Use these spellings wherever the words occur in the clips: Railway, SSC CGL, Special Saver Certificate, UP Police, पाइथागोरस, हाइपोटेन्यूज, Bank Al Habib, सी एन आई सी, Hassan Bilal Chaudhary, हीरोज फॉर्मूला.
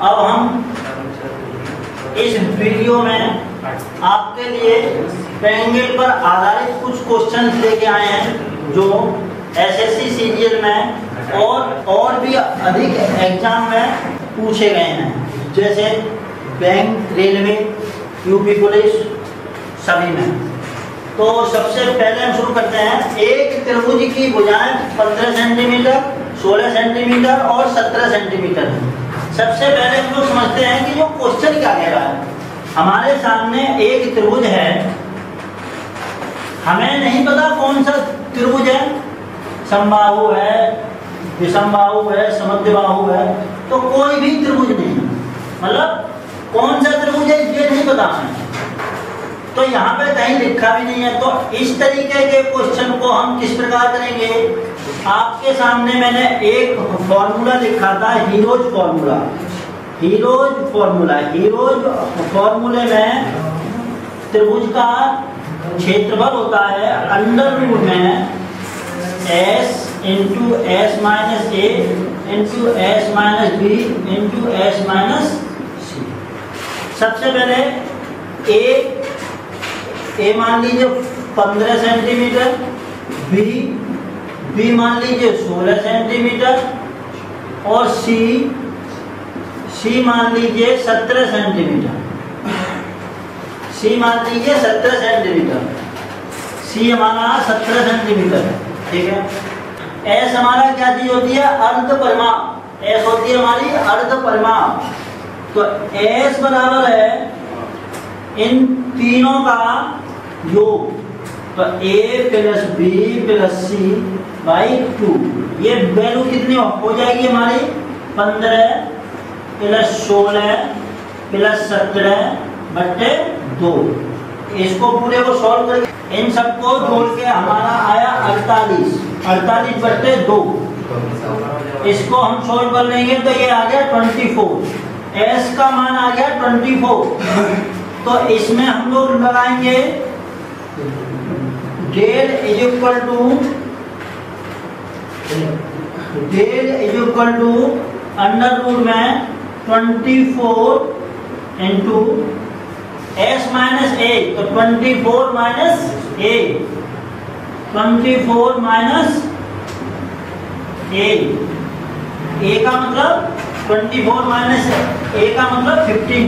अब हम इस वीडियो में आपके लिए ट्रायंगल पर आधारित कुछ क्वेश्चन लेके आए हैं जो एसएससी सीजीएल में और भी अधिक एग्जाम में पूछे गए हैं, जैसे बैंक, रेलवे, यूपी पुलिस, सभी में। तो सबसे पहले हम शुरू करते हैं। एक त्रिभुज की भुजाएं 15 सेंटीमीटर, 16 सेंटीमीटर और 17 सेंटीमीटर है। सबसे पहले हम लोग समझते हैं कि जो क्वेश्चन क्या कह रहा है। हमारे सामने एक त्रिभुज है, हमें नहीं पता कौन सा त्रिभुज है, समबाहु है, विषमबाहु है, समद्विबाहु है, तो कोई भी त्रिभुज नहीं, मतलब कौन सा त्रिभुज है ये नहीं पता है, तो यहाँ पे कहीं लिखा भी नहीं है। तो इस तरीके के क्वेश्चन को हम किस प्रकार करेंगे। आपके सामने मैंने एक फॉर्मूला लिखा था, हीरोज फॉर्मूला। हीरोज फॉर्मूले में त्रिभुज का क्षेत्रफल होता है अंडर रूट में S into S minus A into S minus B into S minus C. सबसे पहले ए मान लीजिए 15 सेंटीमीटर, बी मान लीजिए 16 सेंटीमीटर और सी मान लीजिए 17 सेंटीमीटर। सी हमारा 17 सेंटीमीटर है, ठीक है। एस हमारा क्या चीज होती है, अर्ध परमा। एस होती है हमारी अर्ध परमा। तो एस बराबर है इन तीनों का योग, तो A plus B plus C by 2। ये वैल्यू कितनी हो जाएगी हमारी, 15 प्लस 16 प्लस 17 बटे 2। इसको पूरे को सॉल्व करके इन सबको जोड़ के हमारा आया 48 बटे 2। इसको हम सॉल्व कर लेंगे तो ये आ गया 24। एस का मान आ गया 24। तो इसमें हम लोग लगाएंगे del is equal to under root में 24 इंटू S माइनस ए, तो 24 माइनस ए, 24 माइनस ए। ए का मतलब 24 माइनस ए का मतलब 15,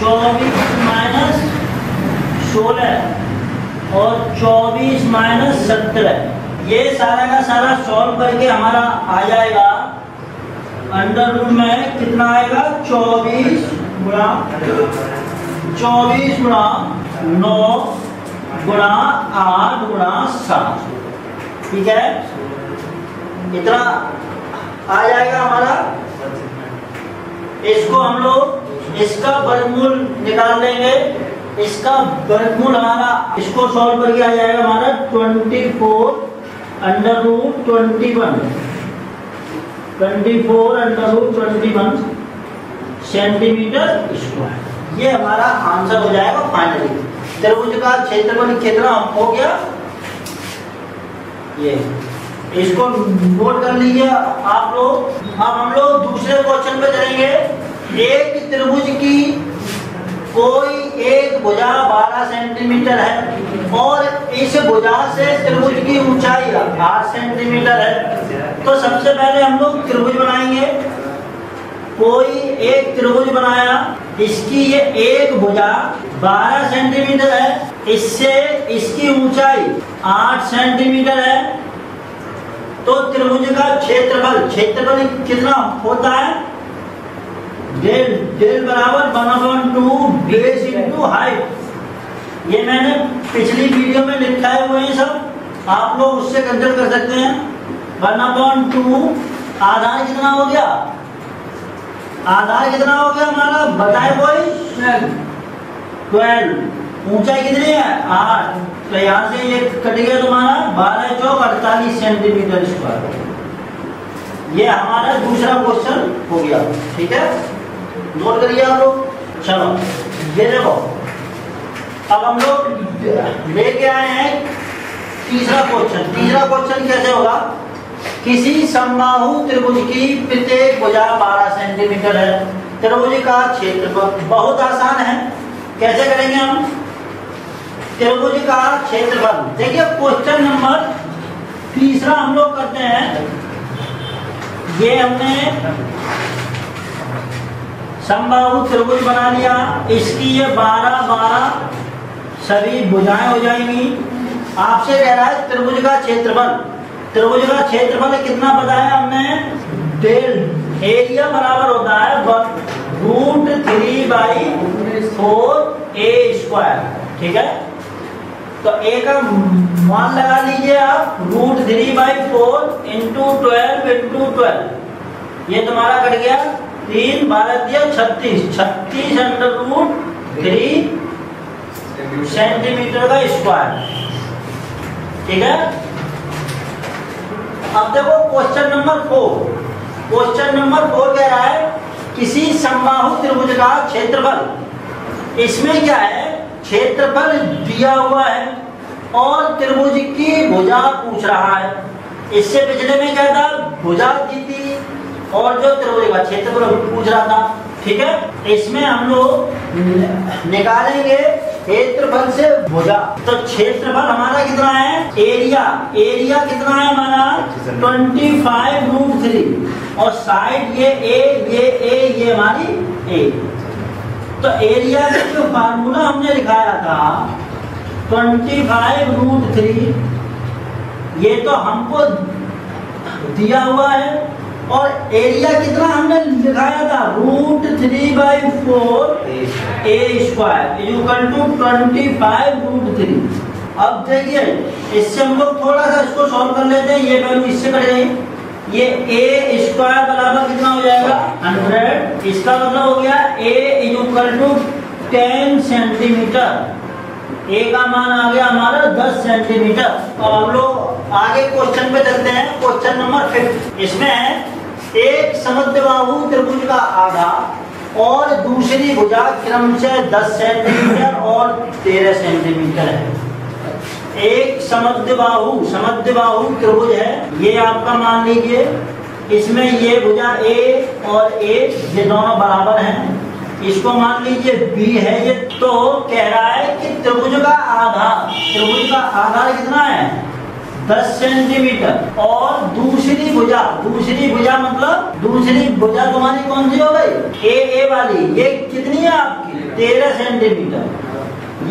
24 माइनस 16 और 24 माइनस 17। ये सारा का सारा सॉल्व करके हमारा आ जाएगा अंडर रूट में कितना आएगा, 24 गुणा 9 गुणा 8 गुणा 7, ठीक है। इतना आ जाएगा हमारा। इसको हम लोग इसका वर्गमूल निकाल लेंगे। इसका वर्गमूल हमारा, इसको सॉल्व करके आ जाएगा हमारा 24 अंडर रूट 21 सेंटीमीटर स्क्वायर। ये हमारा आंसर हो जाएगा फाइनली। त्रिभुज का क्षेत्रफल कितना हो गया ये, इसको नोट कर लीजिए आप लोग। अब हम लोग दूसरे क्वेश्चन पे चलेंगे। एक त्रिभुज की कोई एक भुजा 12 सेंटीमीटर है और इस भुजा से त्रिभुज की ऊंचाई 8 सेंटीमीटर है। तो सबसे पहले हम लोग त्रिभुज बनाएंगे। कोई एक त्रिभुज बनाया, इसकी ये एक भुजा 12 सेंटीमीटर है, इससे इसकी ऊंचाई 8 सेंटीमीटर है। तो त्रिभुज का क्षेत्रफल कितना होता है, डेल बराबर 1/2 बेस इनटू हाइट। ये मैंने पिछली वीडियो में लिखा हुए हैं सब, आप लोग उससे कंसिडर कर सकते हैं। 1/2 आधार कितना हो गया, हमारा बताए कोई, 12। ऊंचाई कितनी है, 8। तो यहाँ से ये कट गया तुम्हारा 12×4 48 सेंटीमीटर स्क्वायर। ये हमारा दूसरा क्वेश्चन हो गया, ठीक है। नोट करिए आप लोग। चलो ये देखो, अब हम लोग लेके आए हैं तीसरा क्वेश्चन। तीसरा क्वेश्चन कैसे होगा, किसी समबाहु त्रिभुज की प्रत्येक भुजा 12 सेंटीमीटर है। त्रिभुज का क्षेत्रफल बहुत आसान है, कैसे करेंगे हम? त्रिभुज का क्षेत्रफल देखिए क्वेश्चन नंबर तीसरा हम लोग करते हैं। ये हमने समबाहु त्रिभुज बना लिया, इसकी ये 12 12 सभी भुजाएं हो जाएंगी। आपसे कह रहा है त्रिभुज का क्षेत्रफल, त्रिभुज का क्षेत्रफल कितना बताया हमने? डेल एरिया बराबर होता है √3/4a²। ठीक है, तो ए का मान लगा लीजिए आप √3/4 × 12 × 12। ये तुम्हारा कट गया 3 × 12 = 36 √3 cm²। ठीक है, अब देखो क्वेश्चन नंबर 4 कह रहा है किसी समबाहु त्रिभुज का क्षेत्रफल। इसमें क्या है? क्षेत्रफल दिया हुआ है और त्रिभुज की भुजा पूछ रहा है। इससे पिछले में क्या था? भुजा दी थी और जो त्रिभुज का क्षेत्रफल पूछ रहा था। ठीक है, इसमें हम लोग निकालेंगे क्षेत्रफल से भुजा। तो क्षेत्रफल हमारा कितना है? एरिया कितना है हमारा? 25 √3 और साइड ये हमारी ए। तो एरिया का जो फार्मूला हमने लिखाया था 25 √3, ये तो हमको दिया हुआ है। और एरिया कितना हमने लिखाया था? √3/4a² = 25 √3। अब देखिए इससे हम लोग थोड़ा सा इसको सॉल्व कर लेते हैं। ये वैल्यू इससे करेंगे, ये a² बराबर कितना हो जाएगा? 100। इसका मतलब हो गया a = 10 सेंटीमीटर। ए का मान आ गया हमारा 10 सेंटीमीटर। तो हम लोग आगे क्वेश्चन पे चलते हैं। क्वेश्चन नंबर 5 इसमें है एक समद्विबाहु त्रिभुज का आधा और दूसरी भुजा क्रमशः 10 सेंटीमीटर और 13 सेंटीमीटर है। एक समद्विबाहु त्रिभुज है, ये आपका मान लीजिए। इसमें ये भुजा ए और ए ये दोनों बराबर हैं। इसको मान लीजिए बी है ये। तो कह रहा है कि त्रिभुज का आधा कितना है? 10 सेंटीमीटर। और दूसरी भुजा मतलब दूसरी भुजा तुम्हारी कौन सी हो गई? ए वाली। ये कितनी है आपकी? 13 सेंटीमीटर।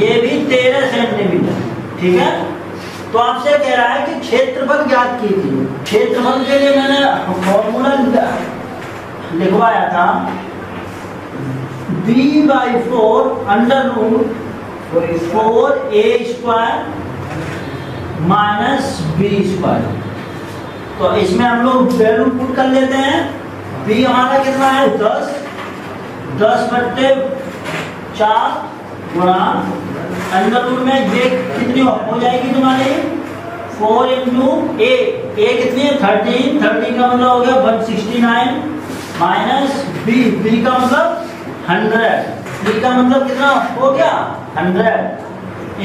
ये भी 13 सेंटीमीटर। ठीक है, तो आपसे कह रहा है कि क्षेत्रफल ज्ञात कीजिए। क्षेत्रफल के लिए मैंने फॉर्मूला लिखवाया था b/4√4a² -b²। तो इसमें हम लोग वैल्यू पुट कर लेते हैं। b हमारा कितना है? 10 10/4 गुणा अंडर रूट में ये कितनी हो जाएगी तुम्हारी? 4 × a कितनी है? 13 का मतलब हो गया 169 -b का मतलब 100। b का मतलब कितना हो गया? 100।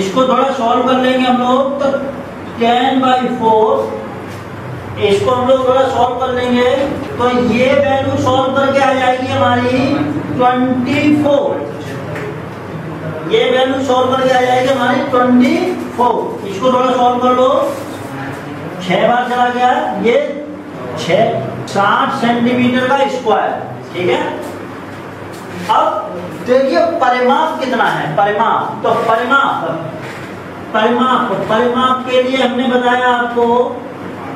इसको थोड़ा सॉल्व कर लेंगे हम लोग। तो 10/4 इसको हम लोग थोड़ा सॉल्व कर लेंगे तो ये वैल्यू सॉल्व करके आ जाएगी हमारी 24। ये वैल्यू सॉल्व करके आ जाएगी हमारी 24। इसको थोड़ा सॉल्व कर लो। 6 बार चला गया ये 60 सेंटीमीटर का स्क्वायर। ठीक है, अब देखिए परिमाप कितना है? परिमाप के लिए हमने बताया आपको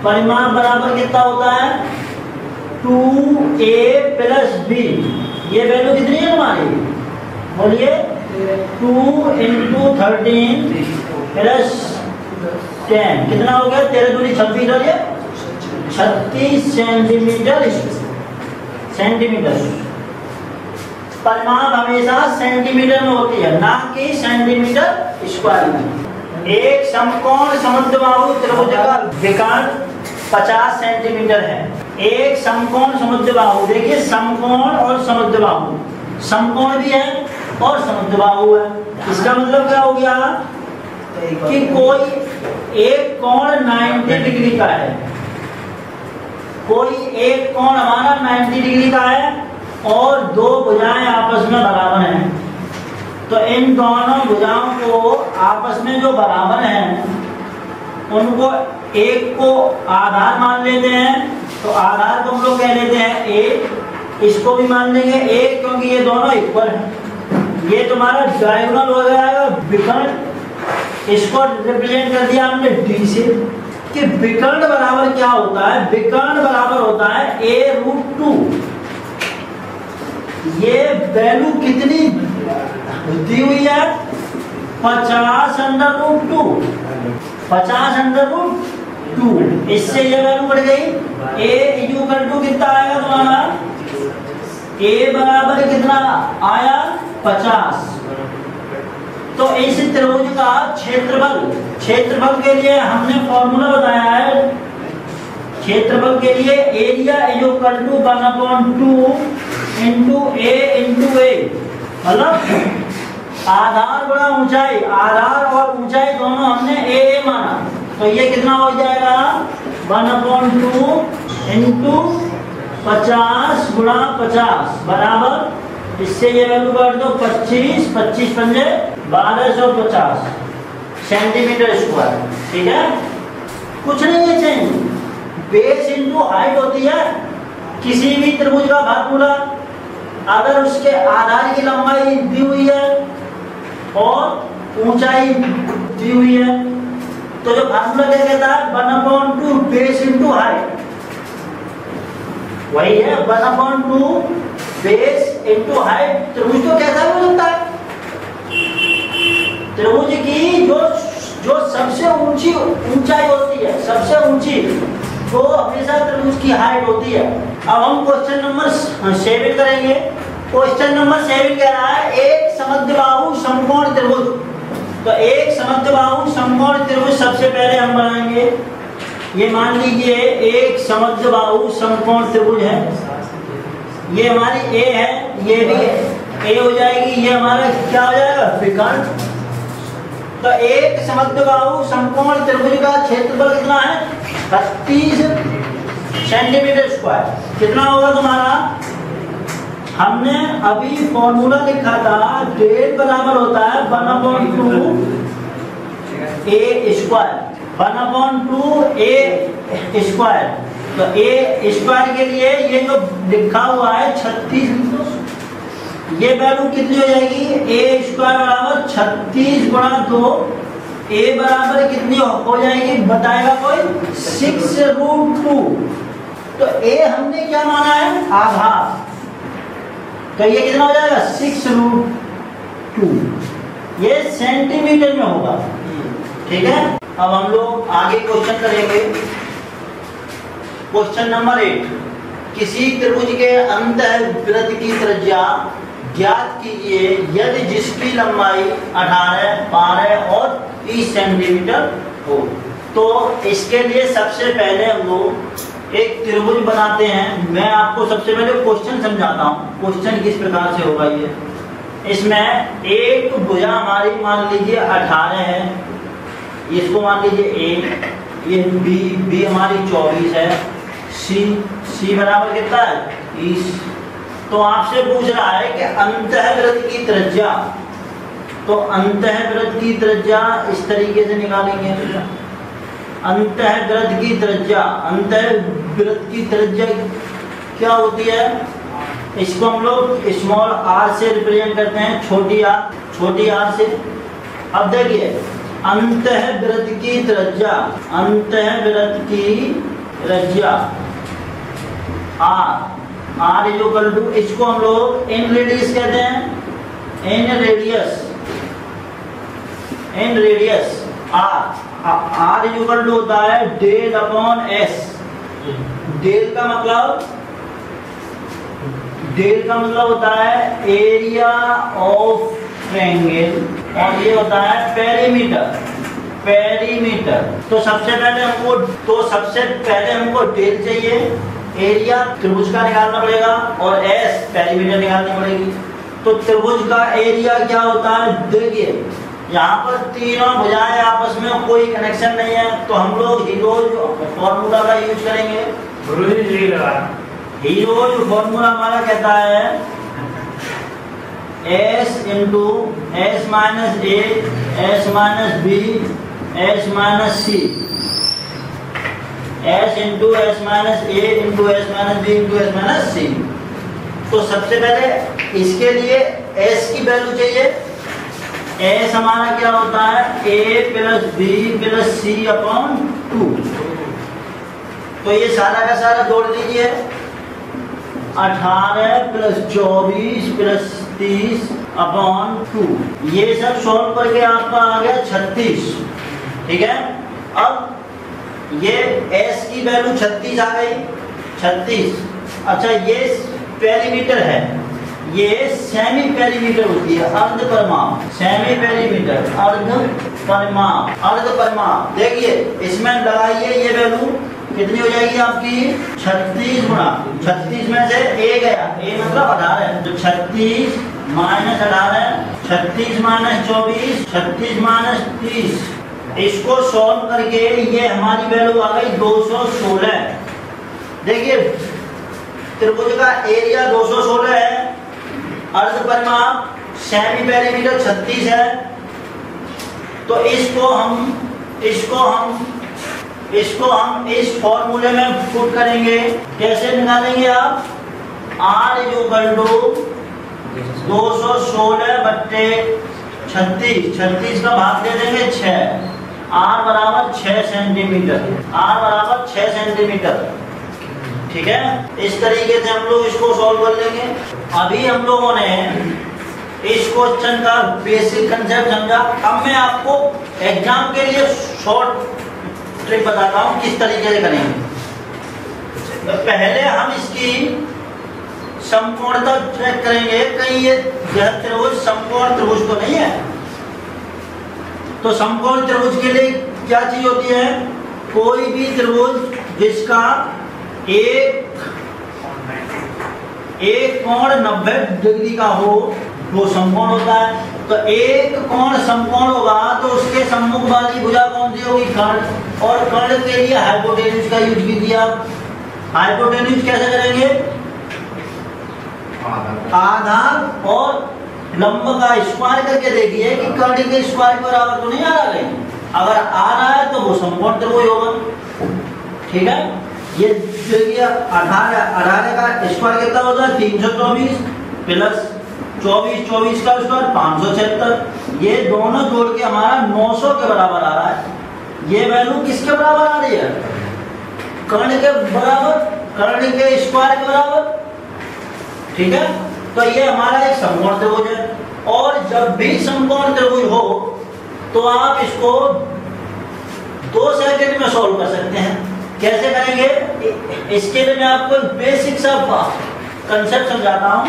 परिमाप बराबर कितना होता है? 2a + b। ये वैल्यू कितनी है हमारी? बोलिए 2 × 13 + 10 कितना हो गया? 13 × 26 और ये 36 सेंटीमीटर। परिमाप हमेशा सेंटीमीटर में होती है, ना कि सेंटीमीटर स्क्वायर में। एक समकोण समद्विबाहु त्रिभुज का विकर्ण 50 सेंटीमीटर है। एक समकोण समद्विबाहु, देखिए समकोण और समद्विबाहु, समकोण भी है और समद्विबाहु है। इसका मतलब क्या हो गया कि कोई एक कोण 90 डिग्री का है कोई एक कोण हमारा 90 डिग्री का है और दो भुजाएं आपस में बराबर हैं, तो इन दोनों भुजाओं को आपस में जो बराबर हैं उनको एक को आधार मान लेते हैं, तो आधार को हम लोग कह लेते हैं एक, इसको भी मान लेंगे एक क्योंकि ये दोनों इक्वल हैं। ये तुम्हारा डायगोनल हो जाएगा विकर्ण, इसको रिप्रेजेंट कर दिया हमने डी से। कि विकर्ण बराबर क्या होता है? विकर्ण बराबर होता है ए रूट टू। ये वैल्यू कितनी दी हुई है? 50 अंडर रूट 2, 50 अंडर रूट 2। इससे ये वैल्यू बढ़ गई। ए इक्वल टू कितना आएगा तुम्हारा? ए बराबर कितना आया? 50। तो इस त्रिभुज का क्षेत्रफल, क्षेत्रफल के लिए हमने फॉर्मूला बताया है, क्षेत्रफल के लिए area is equal to 1/2 into A into A, मतलब आधार बड़ा ऊंचाई, आधार और ऊंचाई दोनों हमने ए ए माना, तो ये कितना हो जाएगा 1/2 इनटू 50 गुणा 50 बराबर, इससे ये वैल्यू कर दो 25, 25 पंजे 1250 सेंटीमीटर स्क्वायर। ठीक है, कुछ नहीं है चेंज, बेस इनटू हाइट होती है किसी भी त्रिभुज का भागफल अगर उसके आधार की लंबाई दी हुई है और ऊंचाई दी हुई है, तो जो भागफल क्या कहता है? 1/2 बेस इनटू हाइट, वही है 1/2 बेस इनटू हाइट। त्रिभुज तो कैसा भी हो सकता है, त्रिभुज की जो सबसे ऊंची ऊंचाई होती है, सबसे ऊंची तो हमेशा त्रिभुज की हाइट होती है। अब हम क्वेश्चन नंबर 7 करेंगे। क्वेश्चन नंबर 7 कह रहा है एक समद्विबाहु समकोण त्रिभुज। तो एक समद्विबाहु समकोण त्रिभुज सबसे पहले हम बनाएंगे। ये मान लीजिए एक समद्विबाहु समकोण त्रिभुज है, ये हमारी ए है, ये भी ए हो जाएगी, ये हमारा क्या हो जाएगा? विकर्ण। तो एक समद्विबाहु समकोण त्रिभुज का क्षेत्रफल कितना है? 32 सेंटीमीटर स्क्वायर। कितना होगा तुम्हारा? हमने अभी फॉर्मूला लिखा था, डेढ़ बराबर होता है 1/2 ए स्क्वायर, 1/2 ए स्क्वायर। तो ए स्क्वायर के लिए ये जो लिखा हुआ है 36, ये वैल्यू कितनी हो जाएगी? ए स्क्वायर बराबर 36 गुणा 2, ए बराबर कितनी हो जाएगी बताएगा कोई? 6 रूट 2। तो ए हमने क्या माना है? आधार, तो ये कितना हो जाएगा? 6 रूट 2। ये सेंटीमीटर में होगा। ठीक है, अब हम लोग आगे क्वेश्चन करेंगे। क्वेश्चन नंबर 8, किसी त्रिभुज के अंतःवृत्त की त्रिज्या ज्ञात कीजिए यदि जिसकी लंबाई 18, 12 और 30 सेंटीमीटर हो। तो इसके लिए सबसे पहले हम लोग एक त्रिभुज बनाते हैं। मैं आपको सबसे पहले क्वेश्चन समझाता हूँ, क्वेश्चन किस प्रकार से होगा। ये इसमें एक भुजा हमारी मान लीजिए 18 है, इसको मान लीजिए ए, ये बी हमारी 24 है, सी बराबर कितना है? 30। तो आपसे पूछ रहा है कि अंतःवृत्त की त्रिज्या, तो अंतःवृत्त की त्रिज्या इस तरीके से निकालेंगे। अंतःवृत्त की त्रिज्या, अंतःवृत्त की त्रिज्या क्या होती है? इसको हम लोग स्मॉल आर से रिप्रेजेंट करते हैं, छोटी आर से। अब देखिए अंतःवृत्त की त्रिज्या, अंतःवृत्त की त्रिज्या आर इज इक्वल टू, इसको हम लोग एन रेडियस कहते हैं, in radius. R is equal to होता है डेल अपॉन एस। डेल का मतलब होता है एरिया ऑफ ट्रायंगल और ये होता है पेरीमीटर। तो सबसे पहले हमको डेल चाहिए, एरिया त्रिभुज का निकालना पड़ेगा, और एस पेरीमीटर निकालनी पड़ेगी। तो त्रिभुज का एरिया क्या होता है? देखिए यहाँ पर तीनों भुजाएं आपस में कोई कनेक्शन नहीं है, तो हम लोग हीरोज फॉर्मूला का यूज करेंगे। हीरोज फॉर्मूला हमारा कहता है S into S minus A S minus B S minus C, S into S minus A into S minus B into S minus C. तो सबसे पहले इसके लिए एस की वैल्यू चाहिए। एस हमारा क्या होता है ए plus B plus C upon two. तो ये सारा का सारा जोड़ दीजिए, 18 प्लस 24 प्लस 30 अपॉन टू, ये सब सॉल्व करके आपका आ गया 36। ठीक है, अब ये एस की वैल्यू 36 आ गई, 36। अच्छा, ये पेरीमीटर है, ये सेमी पेरीमीटर होती है, अर्ध परिमाप। सेमी पेरीमीटर, अर्ध परिमाप, अर्ध परिमाप। देखिए इसमें लगाइए, ये वैल्यू कितनी हो जाएगी आपकी 36 गुणा 36 में से ए गया, ए मतलब 18, तो 36 माइनस 18, 36 माइनस 24, 36 माइनस 30। इसको सॉल्व करके ये हमारी वैल्यू आ गई 216। देखिए त्रिभुज का एरिया 216 है, अर्ध परिमाप सेमी पेरीमीटर 36 है। तो इसको हम इस फॉर्मूले में पुट करेंगे। कैसे निकालेंगे आप, आर इक्वल टू 216 बट्टे 36, 36 का भाग दे देंगे 6, आर बराबर 6 सेंटीमीटर, आर बराबर 6 सेंटीमीटर। ठीक है, इस तरीके से हम लोग इसको सॉल्व कर लेंगे। अभी हम लोगों ने इस क्वेश्चन का बेसिक कंसेप्ट समझा। अब मैं आपको एग्जाम के लिए शॉर्ट ट्रिक बताता हूँ किस तरीके से करेंगे। तो पहले हम इसकी समकोणता चेक करेंगे, कहीं ये त्रिभुज समकोण त्रिभुज तो नहीं है। तो समकोण त्रिभुज के लिए क्या चीज होती है, कोई भी त्रिभुज जिसका एक कोण 90 डिग्री का हो वो समकोण होता है। तो एक कोण समकोण होगा तो उसके सम्मुख वाली भुजा कौन सी होगी, कर्ण। और कर्ण के लिए हाइपोटेन्यूज का यूज कीजिए आप। हाइपोटेन्यूज कैसे करेंगे, आधार और लंब का स्क्वायर करके देखिए कि कर्ण के स्क्वायर के बराबर तो नहीं आ रहा है। अगर आ रहा है तो वो समकोण त्रिभुज होगा। ठीक है, ये 18 का स्क्वायर कितना होता है 324 प्लस 24 का स्क्वायर 576। ये दोनों जोड़ के हमारा 900 के बराबर आ रहा है। ये वैल्यू किसके बराबर आ रही है, कर्ण के बराबर, कर्ण के स्क्वायर के बराबर। ठीक है, तो ये हमारा एक समकोण त्रिभुज है। और जब भी समकोण त्रिभुज हो तो आप इसको 2 सेकंड में सॉल्व कर सकते हैं। कैसे करेंगे, इसके लिए मैं आपको बेसिक सा कंसेप्ट समझाता हूं।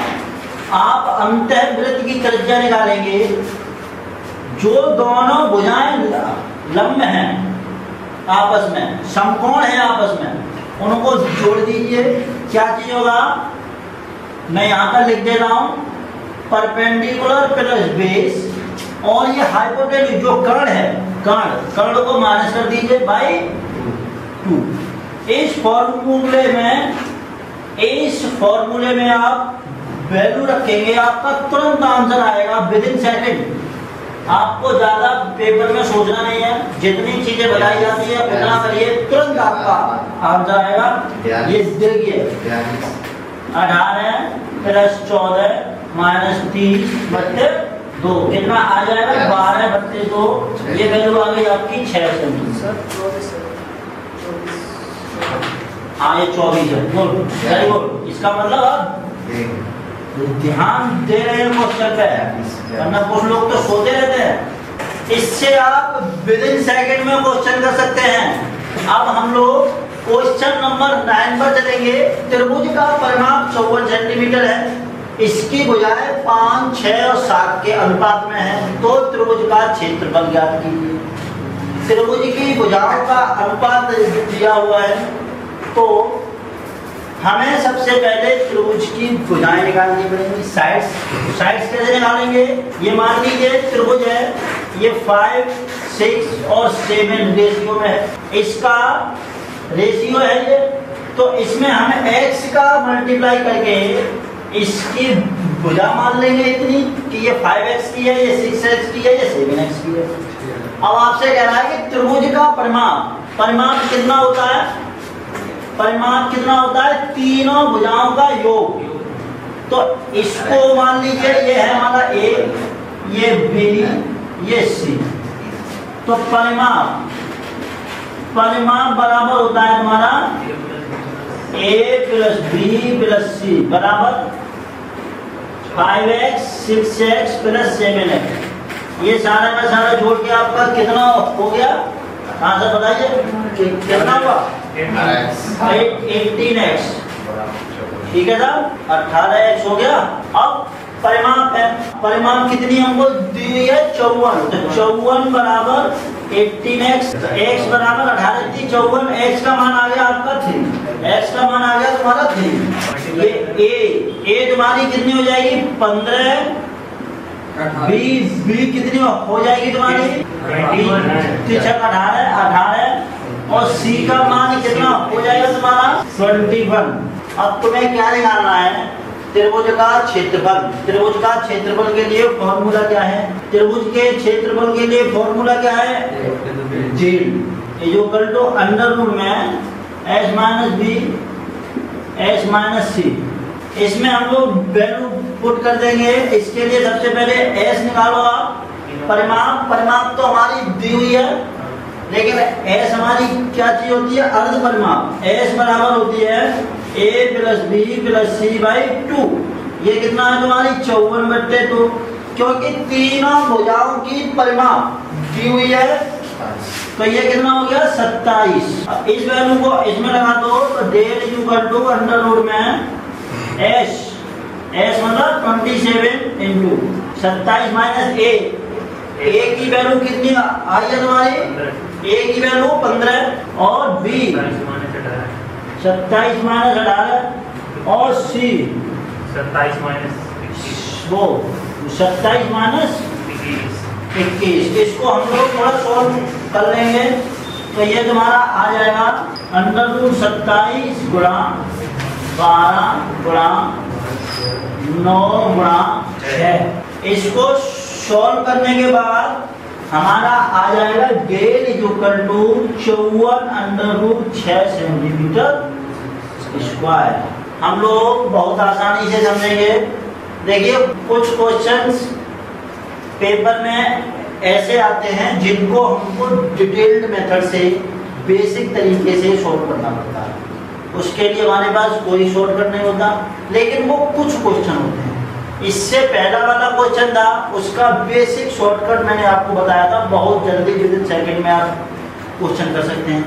आप अंतःवृत्त की त्रिज्या निकालेंगे, जो दोनों भुजाएं लंब हैं आपस में, समकोण है आपस में, उनको जोड़ दीजिए। क्या चीज होगा, मैं यहां पर लिख दे रहा हूं परपेंडिकुलर प्लस बेस, और ये हाइपोटेन्यूज जो कर्ण है, कर्ण को माइनस कर दीजिए बाई 2। इस फॉर्मूले में आप वैल्यू रखेंगे, आपका तुरंत आंसर आएगा विद इन सेकंड। आपको ज्यादा पेपर में सोचना नहीं है, जितनी चीजें बताई जाती है उतना करिए, तुरंत आपका आंसर आएगा। ये देखिए 18 प्लस 14 माइनस 30 बट्टे 2 कितना आ जाएगा 12 बट्टे 2। ये वैल्यू आ गई आपकी 6। ये 24 है, वेरी गुड। इसका मतलब ध्यान दे रहे हैं क्वेश्चन पे, वरना कुछ लोग तो सोते रहते हैं। इससे आप विद इन सेकंड में क्वेश्चन कर सकते हैं। अब हम लोग क्वेश्चन नंबर 9 पर चलेंगे। त्रिभुज का परिमाप 54 सेंटीमीटर है, इसकी भुजाएं 5, 6 और 7 के अनुपात में है, तो त्रिभुज का क्षेत्रफल ज्ञात कीजिए। त्रिभुज की भुजाओं का अनुपात दिया हुआ है, तो हमें सबसे पहले त्रिभुज की भुजाएं निकालनी पड़ेंगी, साइड्स। साइड्स कैसे निकालेंगे? ये मान लीजिए त्रिभुज है, ये 5, 6 और 7 रेशियो में है, इसका रेशियो है ये, तो इसमें हम x का मल्टीप्लाई करके इसकी भुजा मान लेंगे इतनी कि ये 5x की है, ये 6x की है, ये 7x की है। अब आपसे कह रहा है कि त्रिभुज का परिमाप कितना होता है? परिमाप कितना होता है? तीनों भुजाओं का योग। तो इसको मान लीजिए ये है हमारा a, ये b, ये c। तो परिमाप बराबर होता है हमारा a plus b plus c बराबर 5x, 6x प्लस 7x। ये सारा का सारा जोड़ के आपका कितना हो गया? आंसर बताइए कितना हुआ? 18x। ठीक है साहब, 18x हो गया। अब परिमाप कितनी हमको दी है? 54। तो 54 बराबर 18x, x बराबर 18, 54, x का मान आ गया आपका 3, x का मान आ गया तुम्हारा 3। ये a तुम्हारी कितनी हो जाएगी? 15। b कितनी हो जाएगी तुम्हारी? 18 और c का मान कितना हो जाएगा तुम्हारा? 21। अब तुम्हें क्या निकालना है? त्रिभुज का क्षेत्रफल। त्रिभुज का क्षेत्रफल के लिए फॉर्मूला क्या है? त्रिभुज के क्षेत्रफल के लिए फॉर्मूला क्या है? G equal to under root में S minus B S minus C. इसमें हम लोग वैल्यू पुट कर देंगे। इसके लिए सबसे पहले एस निकालो आप। परिमाप तो हमारी दी हुई है, लेकिन एस हमारी क्या चीज होती है? अर्ध परिमाप। एस बराबर होती है a plus B plus C by 2। ये कितना है तुम्हारी? 54/2। क्योंकि तीनों भुजाओं की परिमाप दी हुई है, तो ये कितना हो गया? 27। इस वैल्यू को इसमें लगा दो, तो डेल यू कर दो अंडर रूट में एस, एस मतलब 27 इंटू 27 माइनस ए। ए की वैल्यू कितनी आई है तुम्हारी? ए की वैल्यू 15 और बी 27 माइनस 18 और सी 27 माइनस 21। इसको हम लोग थोड़ा सॉल्व कर लेंगे, तो ये तुम्हारा आ जाएगा अंडर रूट 27 गुणा 12 गुणा 9 गुणा 6। इसको सॉल्व करने के बाद हमारा आ जाएगा डेल इक्वल टू 54/6 cm²। हम लोग बहुत आसानी से समझेंगे। देखिए कुछ क्वेश्चंस पेपर में ऐसे आते हैं जिनको हमको डिटेल्ड मेथड से, बेसिक तरीके से सॉल्व करना पड़ता है। उसके लिए हमारे पास कोई शॉर्टकट नहीं होता, लेकिन वो कुछ क्वेश्चन होते हैं। इससे पहला वाला क्वेश्चन था, उसका बेसिक शॉर्टकट मैंने आपको बताया था, बहुत जल्दी विदिन सेकंड में आप क्वेश्चन कर सकते हैं।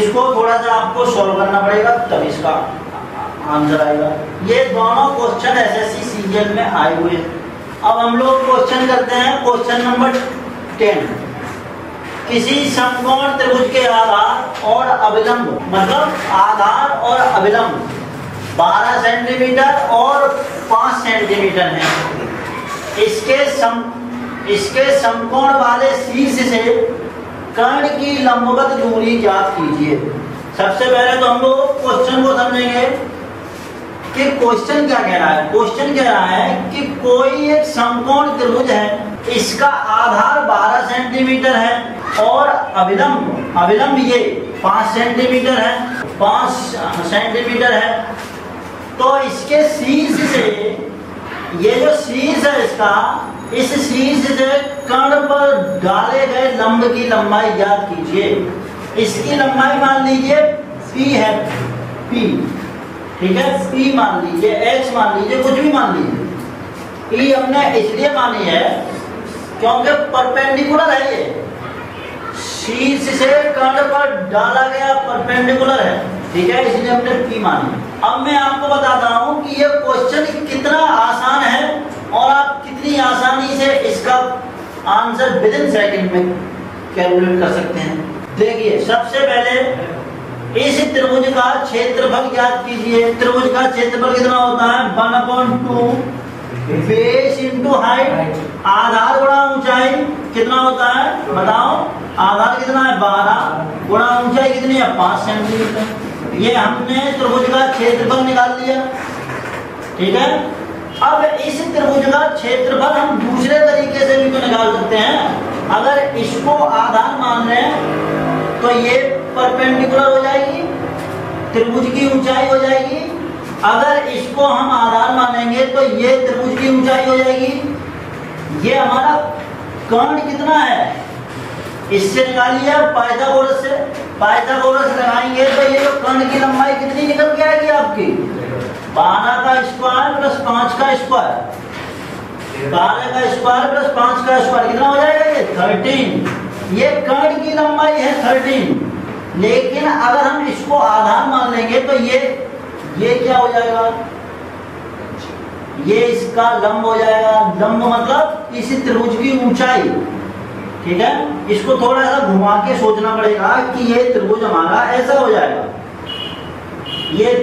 इसको थोड़ा सा आपको सॉल्व करना पड़ेगा, तब इसका आंसर आएगा। ये दोनों क्वेश्चन एसएससी सीजीएल में आए हुए हैं। अब हम लोग क्वेश्चन करते हैं, क्वेश्चन नंबर 10। किसी समकोण त्रिभुज के आधार और अभिलम्ब, मतलब आधार और अभिलम्ब 12 सेंटीमीटर और 5 सेंटीमीटर है। इसके समकोण वाले शीर्ष से कर्ण की लंबवत दूरी ज्ञात कीजिए। सबसे पहले तो हम लोग क्वेश्चन को समझेंगे कि क्वेश्चन क्या कह रहा है। क्वेश्चन कह रहा है कि कोई एक समकोण त्रिभुज है, इसका आधार 12 सेंटीमीटर है और अभिलम्ब ये 5 सेंटीमीटर है, 5 सेंटीमीटर है। तो इसके शीर्ष से, ये जो शीर्ष है इसका, इस शीर्ष से कर्ण पर डाले गए लंब की लंबाई ज्ञात कीजिए। इसकी लंबाई मान लीजिए p है, p ठीक है, p मान लीजिए, x मान लीजिए, कुछ भी मान लीजिए। p हमने इसलिए मानी है क्योंकि परपेंडिकुलर है, ये शीर्ष से कर्ण पर डाला गया परपेंडिकुलर है, ठीक है, इसलिए हमने p मानी। अब मैं आपको बताता हूं कि यह क्वेश्चन कितना आसान है और आप कितनी आसानी से इसका आंसर विदिन सेकंड में कैलकुलेट कर सकते हैं। देखिए सबसे पहले इस त्रिभुज का क्षेत्रफल ज्ञात कीजिए। त्रिभुज का क्षेत्रफल कितना होता है 1/2 बेस इंटू हाइट, आधार गुणा ऊंचाई कितना होता है बताओ, आधार कितना है 12 गुणा ऊंचाई कितनी है 5 सेंटीमीटर। ये हमने त्रिभुज का क्षेत्रफल निकाल लिया, ठीक है। अब इस त्रिभुज का क्षेत्रफल हम दूसरे तरीके से भी तो निकाल सकते हैं। अगर इसको आधार मान रहे हैं तो ये परपेंडिकुलर हो जाएगी, त्रिभुज की ऊंचाई हो जाएगी। अगर इसको हम आधार मानेंगे तो ये त्रिभुज की ऊंचाई हो जाएगी। ये हमारा कर्ण कितना है इससे निकालिए, पाइथागोरस से पाइथागोरस लगाएंगे तो ये जो कर्ण की लंबाई कितनी निकल के आएगी आपकी 12 का स्क्वायर प्लस 5 का स्क्वायर, 12 का स्क्वायर प्लस 5 का स्क्वायर कितना हो जाएगा ये 13। ये कर्ण की लंबाई है 13, लेकिन अगर हम इसको आधार मान लेंगे तो ये क्या हो जाएगा, ये इसका लंब हो जाएगा। लंब मतलब इसी त्रिभुज की ऊंचाई, ठीक है। इसको थोड़ा सा घुमा के सोचना पड़ेगा कि ये त्रिभुज हमारा ऐसा हो जाएगा, ये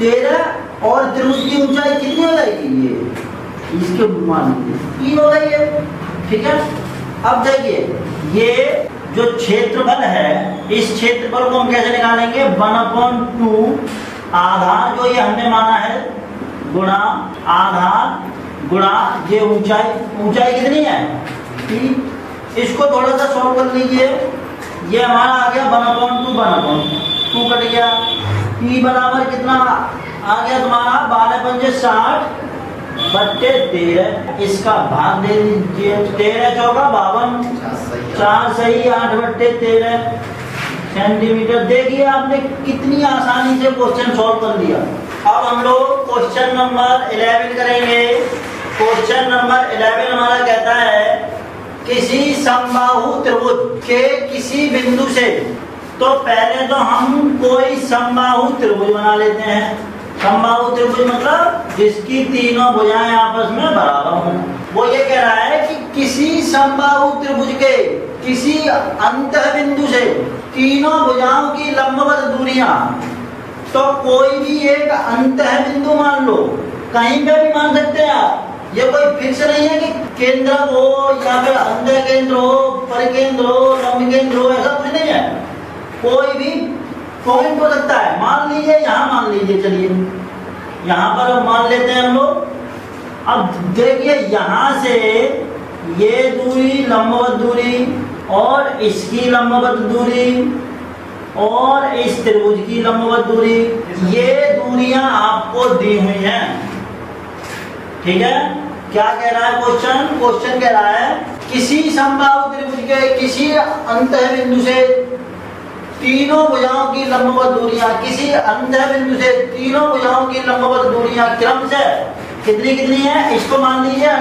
13 और त्रिभुज की ऊंचाई कितनी हो जाएगी ये इसके मान 3 हो गई है, ठीक है। अब देखिए ये जो क्षेत्रफल है इस क्षेत्रफल को हम कैसे निकालेंगे 1/2 आधार जो ये हमने माना है गुणा आधार गुणा ये ऊंचाई, ऊंचाई कितनी है 3। इसको थोड़ा सा सॉल्व कर लीजिए, ये हमारा आ गया 1/2 कट गया, P बराबर कितना आ गया तुम्हारा 12 × 5 = 60 / 13, इसका भाग दे दीजिए 13 × 4 = 52, 4 × 8 = 13 सेंटीमीटर। देखिए आपने कितनी आसानी से क्वेश्चन सॉल्व कर लिया। अब हम लोग क्वेश्चन नंबर 11 करेंगे। क्वेश्चन नंबर 11 हमारा कहता है किसी समबाहु त्रिभुज के किसी बिंदु से, तो पहले तो हम कोई समबाहु त्रिभुज बना लेते हैं। समबाहु त्रिभुज मतलब जिसकी तीनों भुजाएं आपस में बराबर हों। वो ये कह रहा है कि किसी समबाहु त्रिभुज के किसी अंतः बिंदु से तीनों भुजाओं की लंबवत दूरियां, तो कोई भी एक अंतः बिंदु मान लो, कहीं पे भी मान सकते हैं आप। ये कोई फिक्स नहीं है कि केंद्र हो या फिर अंतः केंद्र हो, पर केंद्र हो, लंब केंद्र हो, ऐसा कुछ नहीं है। कोई भी पॉइंट हो सकता है, मान लीजिए यहाँ, मान लीजिए चलिए यहाँ पर मान लेते हैं हम लोग। अब देखिए यहाँ से ये दूरी लंबवत दूरी और इसकी लंबवत दूरी और इस त्रिभुज की लंबवत दूरी, ये दूरियां आपको दी हुई हैं, ठीक है। क्या कह रहा है क्वेश्चन? क्वेश्चन कह रहा है किसी समबाहु त्रिभुज के किसी अंतः बिंदु से तीनों भुजाओं की लंबवत दूरियां, किसी अंतः बिंदु से तीनों भुजाओं की लंबवत दूरियां क्रम से कितनी कितनी है, इसको मान लीजिए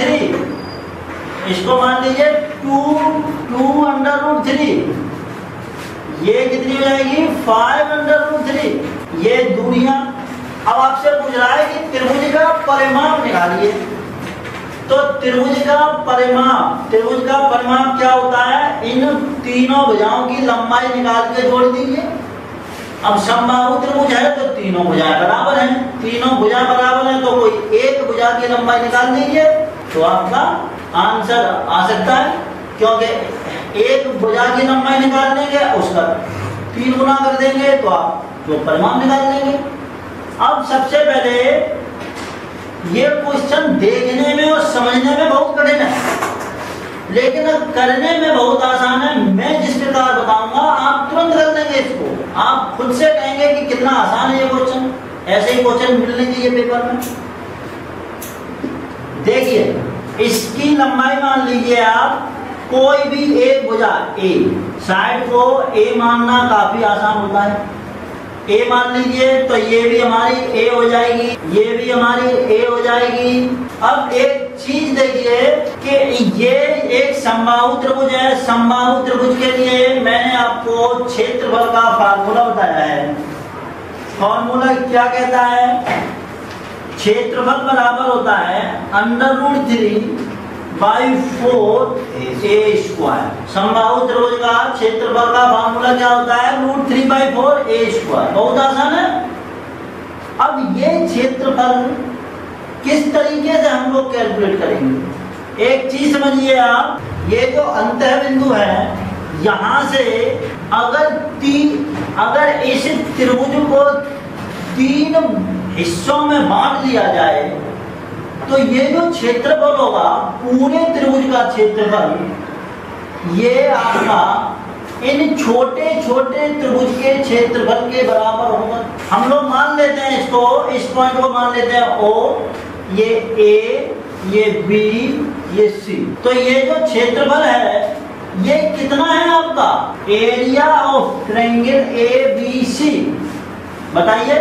3, इसको मान लीजिए 2 × 3, ये कितनी हो जाएगी 5 × 3 ये दूरियां। अब आपसे पूछ रहा है कि त्रिभुज का परिमाप निकालिए, तो त्रिभुज का परिमाप, त्रिभुज का परिमाप क्या होता है, इन तीनों भुजाओं की लंबाई निकाल के जोड़ दीजिए। अब समबाहु त्रिभुज है तो तीनों भुजाएं बराबर हैं, तीनों भुजाएं बराबर हैं तो कोई एक भुजा की लंबाई निकाल दीजिए, तो आपका आंसर आ सकता है, क्योंकि एक भुजा की लंबाई निकाल देंगे उसका 3 गुना कर देंगे तो आप जो परिमाप निकाल देंगे। अब सबसे पहले ये क्वेश्चन देखने में और समझने में बहुत कठिन है, लेकिन करने में बहुत आसान है। मैं जिस प्रकार बताऊंगा आप तुरंत कर देंगे इसको, आप खुद से कहेंगे कि कितना आसान है ये क्वेश्चन। ऐसे ही क्वेश्चन मिलने चाहिए पेपर में। देखिए इसकी लंबाई मान लीजिए आप कोई भी एक भुजा ए, साइड को ए मानना काफी आसान होता है, ए मान लीजिए तो ये भी हमारी ए हो जाएगी, ये भी हमारी ए हो जाएगी। अब एक चीज देखिए कि ये एक समबाहु त्रिभुज है, समबाहु त्रिभुज के लिए मैंने आपको क्षेत्रफल का फार्मूला बताया है। फार्मूला क्या कहता है, क्षेत्रफल बराबर होता है 3 बाई 4 ए स्क्वायर। संभावित रोजगार क्षेत्रफल का फॉर्मूला क्या होता है? Root 3/4 A square. बहुत आसान है। अब ये क्षेत्रफल किस तरीके से हम लोग कैलकुलेट करेंगे? एक चीज समझिए आप, ये जो अंतः बिंदु है यहाँ से अगर इस त्रिभुज को 3 हिस्सों में बांट दिया जाए तो ये जो क्षेत्रफल होगा पूरे त्रिभुज का क्षेत्रफल ये आपका इन छोटे छोटे त्रिभुज के क्षेत्रफल के बराबर होगा। हम लोग मान लेते हैं इसको, इस पॉइंट को मान लेते हैं O, ये A, ये B, ये C। तो ये जो क्षेत्रफल है ये कितना है आपका? Area of triangle ABC। बताइए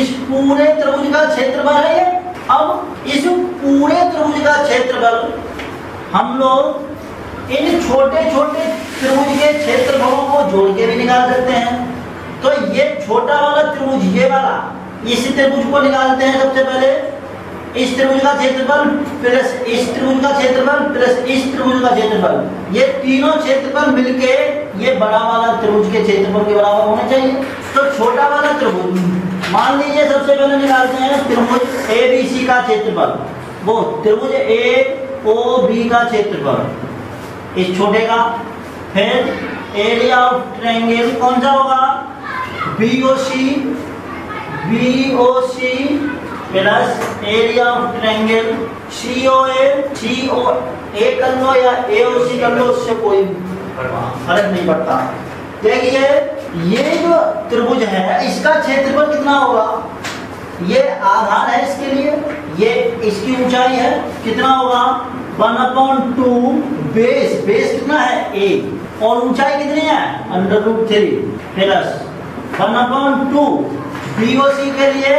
इस पूरे त्रिभुज का क्षेत्रफल है ये। अब इस पूरे त्रिभुज का क्षेत्रफल हम लोग इन छोटे छोटे त्रिभुज के क्षेत्रफलों को जोड़ के भी निकाल सकते हैं। तो ये छोटा वाला त्रिभुज, ये वाला, इस त्रिभुज को निकालते हैं सबसे पहले। इस त्रिभुज का क्षेत्रफल प्लस इस त्रिभुज का क्षेत्रफल प्लस इस त्रिभुज का क्षेत्रफल, ये तीनों क्षेत्रफल मिलके ये बड़ा वाला त्रिभुज के क्षेत्रफल के बराबर होना चाहिए। तो छोटा वाला त्रिभुज मान लीजिए सबसे पहले निकालते हैं त्रिभुज एबीसी का क्षेत्रफल, वो त्रिभुज एओबी का क्षेत्रफल इस छोटे का। फिर एरिया ऑफ ट्रायंगल कौन सा होगा? B O C, B O C plus area of triangle C O A, C O A कर लो या एओसी कर लो, उससे कोई फर्क नहीं पड़ता। देखिए ये जो त्रिभुज है इसका क्षेत्रफल कितना होगा? ये आधार है इसके लिए, ये इसकी ऊंचाई है, कितना होगा? 1/2। बेस कितना है? 1। और ऊंचाई कितनी है? √3 प्लस 1/2। बीओसी के लिए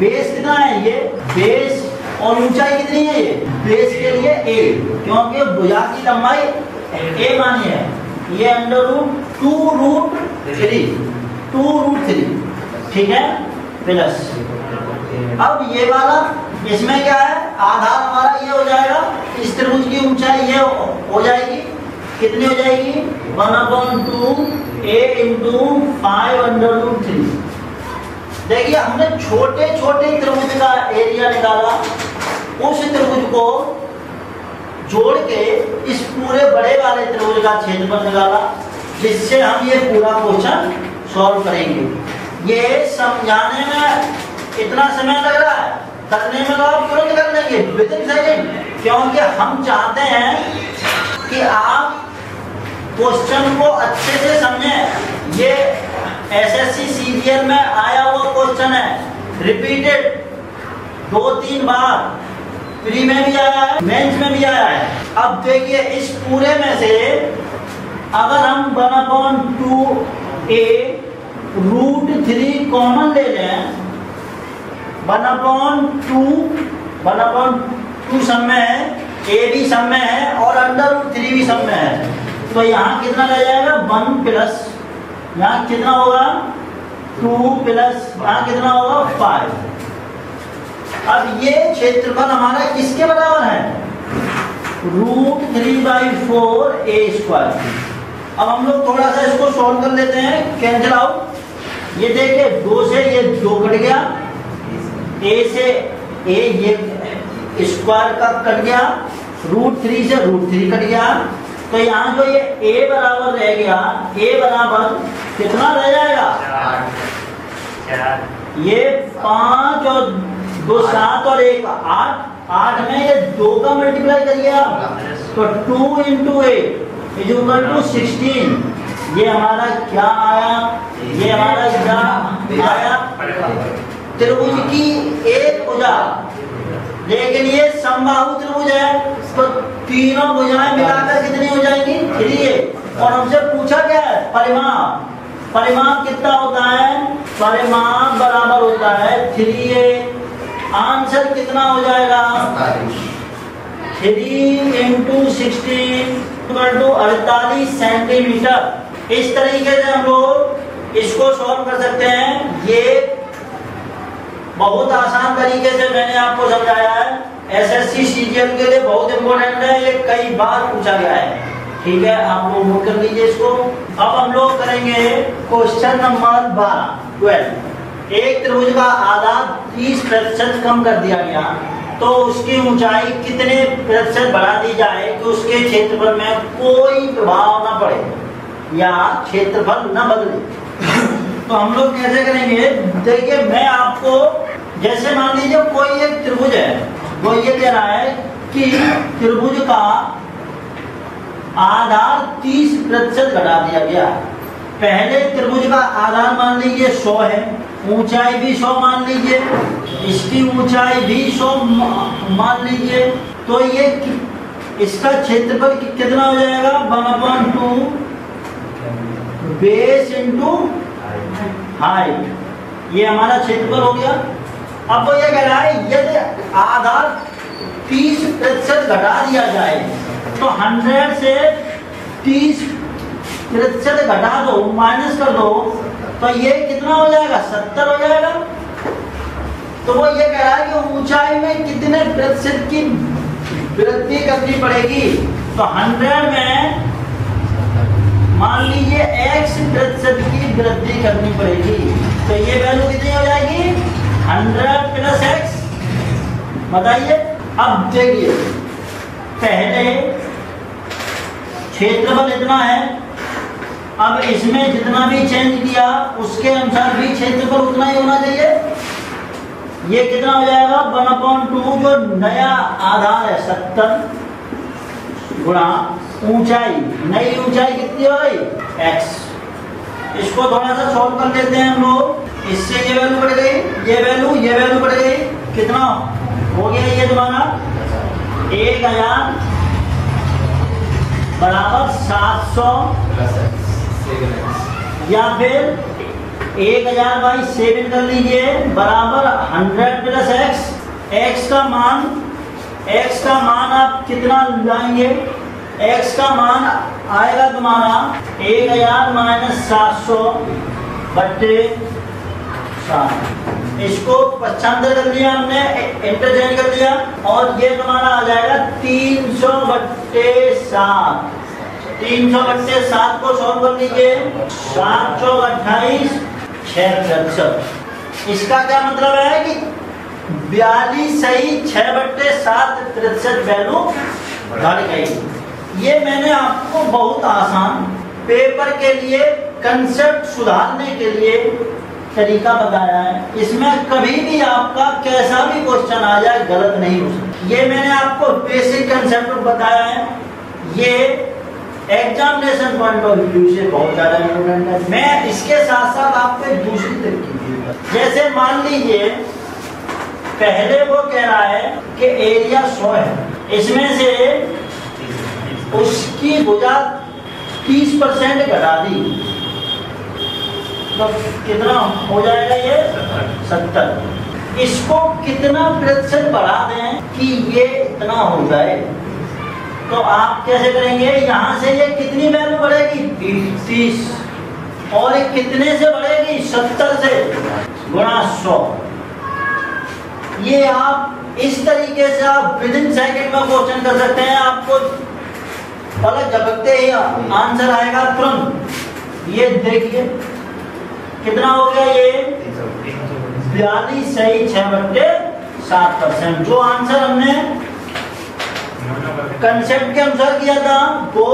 बेस कितना है? ये बेस और ऊंचाई कितनी है? ये बेस के लिए a, क्योंकि भुजा की लंबाई a मानी है। ये √2√3, ठीक है, प्लस। अब ये वाला इसमें क्या है? आधार हमारा ये हो जाएगा, इस त्रिभुज की ऊंचाई ये हो जाएगी, कितनी हो जाएगी? 1/2 a × 5√3। देखिए हमने छोटे छोटे त्रिभुज का एरिया निकाला, उस त्रिभुज को जोड़ के इस पूरे बड़े वाले त्रिभुज का क्षेत्रफल निकाला, जिससे हम ये पूरा क्वेश्चन सॉल्व करेंगे। ये समझाने में इतना समय लग रहा है, करने में आप तुरंत कर लेंगे विद इन सेकंड, क्योंकि हम चाहते हैं कि आप क्वेश्चन को अच्छे से समझें। ये एसएससी सीजीएल में आया हुआ क्वेश्चन है, रिपीटेड 2-3 बार, प्री में भी आया है, मेंस में भी आया है। अब देखिए इस पूरे में से अगर हम 1/2 a√3 कॉमन ले लें, 1/2 सब में है, a भी सब में है और √3 भी सब में है। तो यहाँ कितना रह जाएगा? 1 प्लस यहाँ कितना होगा? 2 प्लस यहाँ कितना होगा? 5। अब ये क्षेत्रफल हमारा किसके बराबर है? √3/4 ए स्क्वायर। अब हम लोग थोड़ा सा इसको सॉल्व कर लेते हैं, कैंसिल आउट। ये देखिए 2 से ये 2 कट गया, ए से ए ये स्क्वायर का कट गया, √3 से √3 कट गया। तो यहाँ जो ये ए बराबर रह गया, ए बराबर कितना रह जाएगा? ये 5 और 2 7 और 1 8 8 में ये 2 का मल्टीप्लाई करिए आप, तो 2 × 8 = 16। ये हमारा क्या आया? ये हमारा क्या आया? त्रिभुज की एक भुजा, लेकिन ये समबाहु त्रिभुज है, तो तीनों भुजाएं मिलाकर कितनी हो जाएंगी? 3। और हमसे पूछा क्या है? परिमाप। परिमाप कितना होता है? परिमाप बराबर होता है 3a। आंसर कितना हो जाएगा? 3 × 16 = 48 सेंटीमीटर। इस तरीके से हम लोग इसको सॉल्व कर सकते हैं। ये बहुत आसान तरीके से मैंने आपको समझाया है। एसएससी सीजीएल के लिए बहुत इम्पोर्टेंट है, ये कई बार पूछा गया है। ठीक है, आप लोग नोट कर लीजिए इसको। अब हम लोग करेंगे क्वेश्चन नंबर 12। एक त्रिभुज का आधा 30% कम कर दिया गया तो उसकी ऊंचाई कितने प्रतिशत बढ़ा दी जाए कि उसके क्षेत्रफल में कोई प्रभाव न पड़े या क्षेत्रफल न बदले। तो हम लोग कैसे करेंगे, देखिए मैं आपको जैसे मान लीजिए कोई एक त्रिभुज है, वो ये कह रहा है कि त्रिभुज का आधार 30% घटा दिया गया। पहले त्रिभुज का आधार मान लीजिए 100 है, ऊंचाई भी 100 मान लीजिए, इसकी ऊंचाई भी 100 मान लीजिए, तो ये इसका क्षेत्रफल कितना हो जाएगा 1/2 बेस इंटू हाइट, ये हमारा क्षेत्रफल हो गया। अब वो ये कह रहा है यदि आधार 30% घटा दिया जाए तो 100 से 30% घटा दो, माइनस कर दो, तो ये कितना हो जाएगा 70 हो जाएगा। तो वो ये कह रहा है कि ऊंचाई में कितने प्रतिशत की वृद्धि करनी पड़ेगी, तो 100 में मान लीजिए x प्रतिशत की वृद्धि करनी पड़ेगी। तो ये वैल्यू कितनी हो जाएगी 100 + x। बताइए, अब देखिए पहले क्षेत्रफल इतना है, अब इसमें जितना भी चेंज किया उसके अनुसार भी क्षेत्रफल उतना ही होना चाहिए। ये कितना हो जाएगा 1/2 जो नया आधार है 70 गुणा ऊंचाई, नई ऊंचाई कितनी हो गई x। इसको थोड़ा सा सॉल्व कर लेते हैं हम लोग, इससे ये वैल्यू बढ़ गई, ये वैल्यू बढ़ गई, कितना हो गया ये तुम्हारा 1000 बराबर 700 या फिर 1000/7 कर लीजिए बराबर 100 + x। x का मान आप कितना लाएंगे, x का मान आएगा तुम्हारा 1000 - 700/7। इसको 75 कर लिया हमने, इंटरचेंज कर दिया, और ये तुम्हारा आ जाएगा 300/7। 300/7 को सॉल्व कर लीजिए, 728 6%। इसका क्या मतलब है कि 42.6/7% वैल्यू बढ़ गई। ये मैंने आपको बहुत आसान पेपर के लिए कंसेप्ट सुधारने के लिए तरीका बताया है। इसमें कभी भी आपका कैसा भी क्वेश्चन आ जाए गलत नहीं हो सकता। ये मैंने आपको बेसिक कंसेप्ट बताया है, ये एग्जामिनेशन पॉइंट ऑफ व्यू से बहुत ज्यादा इम्पोर्टेंट है। मैं इसके साथ साथ आपको एक दूसरी तरीके, जैसे मान लीजिए पहले वो कह रहा है कि एरिया 100 है, इसमें से उसकी भुजा 30% घटा दी तो कितना हो जाएगा ये 70। इसको कितना प्रतिशत बढ़ा दें कि ये इतना हो जाए, तो आप कैसे करेंगे, यहाँ से ये कितनी वैल्यू बढ़ेगी 30 और कितने से बढ़ेगी 70 से गुणा 100। ये आप इस तरीके से आप विदिन सेकंड में क्वेश्चन कर सकते हैं, आपको पलक झपकते ही आंसर आएगा तुरंत। ये देखिए कितना हो गया ये 42.6/7%, जो आंसर हमने कंसेप्ट के अनुसार किया था वो,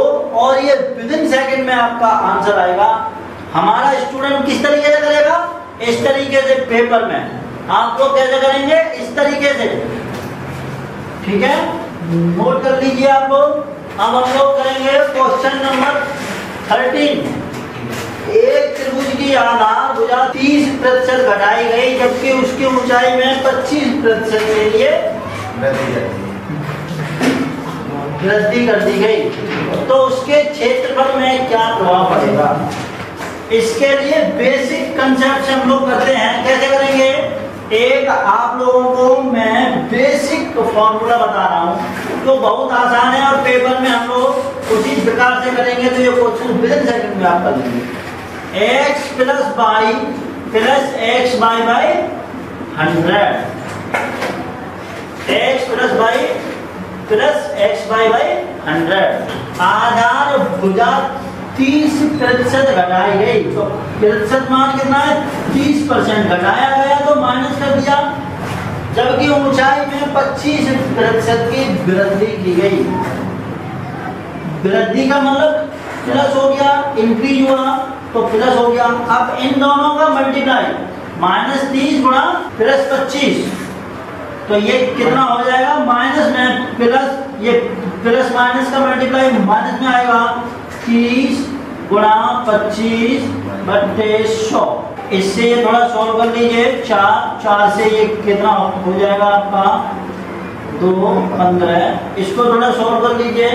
और ये विदिन सेकंड में आपका आंसर आएगा। हमारा स्टूडेंट किस तरीके से करेगा, इस तरीके से पेपर में, आप लोग कैसे करेंगे इस तरीके से। ठीक है, नोट कर लीजिए आप लोग। अब हम लोग करेंगे क्वेश्चन नंबर 13। एक त्रिभुज की आधार भुजा 30% घटाई गई जबकि उसकी ऊंचाई में 25% के लिए वृद्धि कर दी गई तो उसके क्षेत्रफल में क्या प्रभाव पड़ेगा। इसके लिए बेसिक कंसेप्ट हम लोग करते हैं, कैसे करेंगे, एक आप लोगों को मैं बेसिक फॉर्मूला बता रहा हूँ तो बहुत आसान है, और पेपर में हम लोग उसी प्रकार से करेंगे तो ये क्वेश्चन विदिन सेकंड में आप कर लेंगे। x + y + xy/100 X plus Y plus x Y by 100। आधारभुजा 30% घटाई गई, तो प्रतिशत मान कितना है 30% घटाया गया तो माइनस कर दिया, जबकि ऊंचाई में 25% की वृद्धि की गई। वृद्धि का मतलब प्लस हो गया, इंक्रीज हुआ तो प्लस हो गया। अब इन दोनों का मल्टीप्लाई -30 × +25 तो ये कितना हो जाएगा, माइनस में प्लस, ये प्लस माइनस का मल्टीप्लाई माइनस में आएगा 30 × 25 बटे 100। इससे ये थोड़ा सॉल्व कर लीजिए, 4 से ये कितना हो जाएगा आपका 2, 15। इसको थोड़ा सॉल्व कर लीजिए,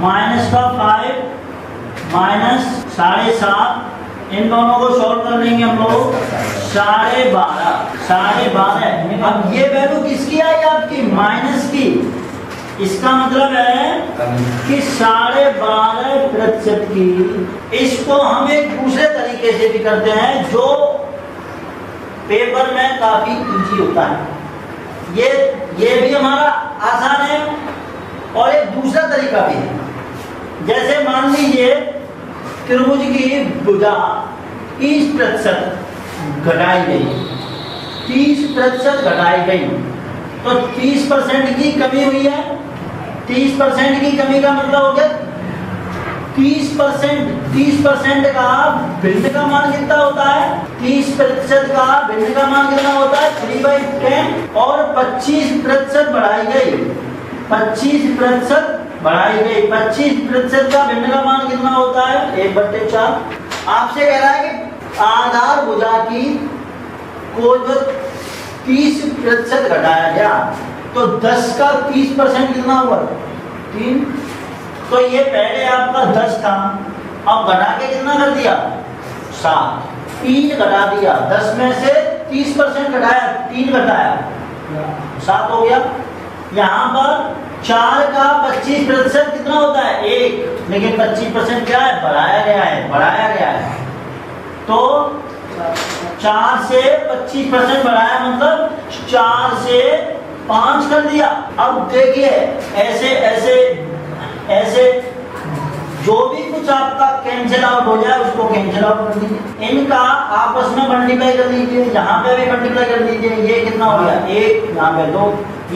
माइनस का 5 माइनस 7.5, इन दोनों को सॉल्व कर लेंगे हम लोग 12.5। अब ये वैल्यू किसकी आई आपकी, माइनस की। इसका मतलब है कि 12.5% की। इसको हम एक दूसरे तरीके से भी करते हैं जो पेपर में काफी इजी होता है, ये भी हमारा आसान है और एक दूसरा तरीका भी है। जैसे मान लीजिए त्रिभुज की भुजा 30% घटाई गई, 30% घटाई गई तो 30% की कमी हुई है। 30% की कमी का मतलब हो गया 30% का भिन्न का मान कितना होता है, 30% का भिन्न का मान कितना होता है 3/10। और 25% बढ़ाई गई, 25% बढ़ाई गई, 25% का भिन्न का मान कितना होता है 1/4। आपसे कह रहा है कि आधार भुजा की को जो 30% घटाया गया तो 10 का 30% कितना हुआ 3, तो ये पहले आपका 10 था, अब घटा के कितना कर दिया 7, 3 घटा दिया। 10 में से 30% घटाया, 3 घटाया 7 हो गया। यहाँ पर 4 का 25% कितना होता है 1, लेकिन 25% क्या है बढ़ाया गया है, बढ़ाया गया है तो 4 से 25% बढ़ाया, मतलब 4 से 5 कर दिया। अब देखिए ऐसे ऐसे ऐसे जो भी कुछ आपका कैंसिल आउट हो जाए उसको कैंसिल आउट कर दीजिए, इनका आपस में मल्टीप्लाई कर दीजिए, यहाँ पे भी मल्टीप्लाई कर दीजिए। ये कितना हो गया 1, यहाँ पे 2,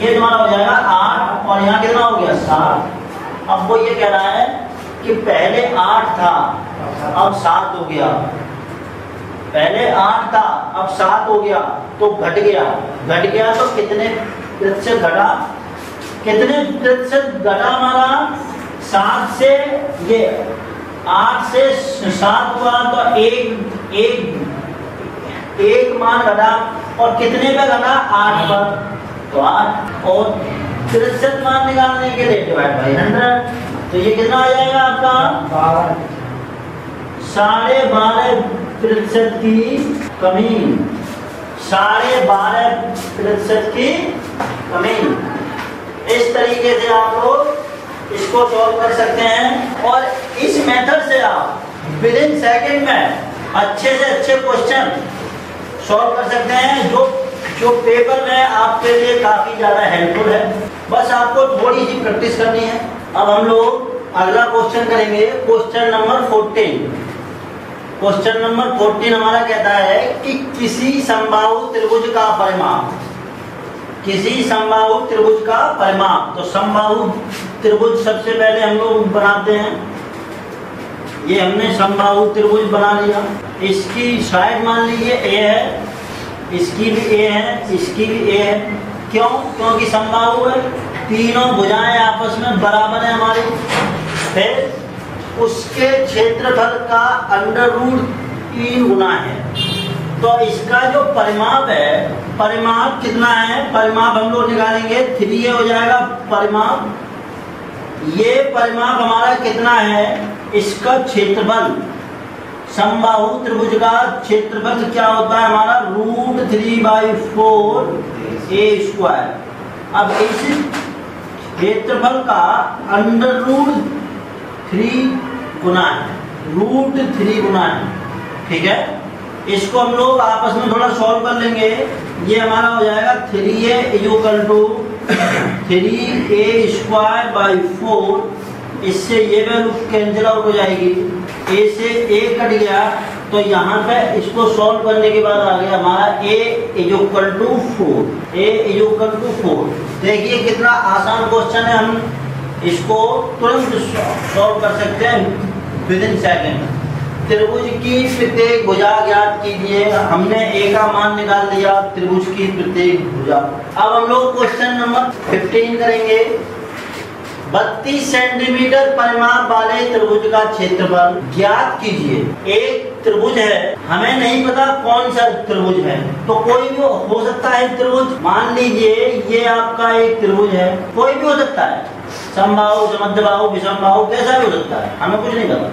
ये तुम्हारा हो जाएगा 8 और यहाँ कितना हो गया 7। अब वो ये कह रहा है कि पहले 8 था अब 7 हो गया, पहले 8 था अब 7 हो गया तो घट गया, घट गया तो कितने प्रतिशत घटा, कितने प्रतिशत घटा हमारा 7 से, ये 8 से 7 हुआ तो 1 मान घटा, और कितने पे घटा 8 पर, तो 8 और 63 मान निकालने के लिए डिवाइड बाई 100 तो ये कितना आ जाएगा आपका 12.5% की कमी, 12.5% की कमी। इस तरीके से आप लोग इसको सॉल्व कर सकते हैं और इस मेथड से आप विद इन सेकेंड में अच्छे से अच्छे क्वेश्चन सॉल्व कर सकते हैं जो पेपर में आपके लिए काफी ज्यादा हेल्पफुल है। बस आपको थोड़ी सी प्रैक्टिस करनी है। अब हम लोग अगला क्वेश्चन करेंगे, क्वेश्चन नंबर 14। क्वेश्चन नंबर 14 हमारा कहता है कि किसी समबाहु त्रिभुज का परिमाप, किसी समबाहु त्रिभुज का परिमाप। तो समबाहु त्रिभुज सबसे पहले हम लोग बनाते हैं, ये हमने समबाहु त्रिभुज बना लिया। इसकी साइड मान लीजिए ए है, इसकी भी ए है, इसकी भी ए है, क्यों, क्योंकि समबाहु है, तीनों भुजाएं आपस में बराबर है हमारी। फिर उसके क्षेत्रफल का √3 गुना है, तो इसका जो परिमाप है, परिमाप कितना है, परिमाप हम लोग निकालेंगे 3 हो जाएगा परिमाप। ये परिमाप हमारा कितना है, इसका क्षेत्रफल, समबाहु त्रिभुज का क्षेत्रफल क्या होता है हमारा √3/4 a²। अब इस क्षेत्रफल का √3 गुना है, √3 गुना है, ठीक है। इसको हम लोग आपस में थोड़ा सॉल्व कर लेंगे, ये हमारा हो जाएगा 3a = 3a² बाई 4, इससे ये वैल्यू कैंसिल आउट हो जाएगी, a से a कट गया, तो यहाँ पे इसको सॉल्व करने के बाद आ गया हमारा a equal to 4, a equal to 4। देखिए कितना आसान क्वेश्चन है, हम इसको तुरंत सॉल्व कर सकते हैं विद इन सेकेंड। त्रिभुज की प्रत्येक भुजा ज्ञात कीजिए, हमने a का मान निकाल दिया त्रिभुज की प्रत्येक भुजा। अब हम लोग क्वेश्चन नंबर 15 करेंगे। 32 सेंटीमीटर परिमाप वाले त्रिभुज का क्षेत्रफल ज्ञात कीजिए। एक त्रिभुज है, हमें नहीं पता कौन सा त्रिभुज है, तो कोई भी हो सकता है त्रिभुज। मान लीजिए ये आपका एक त्रिभुज है, कोई भी हो सकता है, समबाहु, समद्विबाहु, विषमबाहु, कैसा भी हो सकता है, हमें कुछ नहीं पता।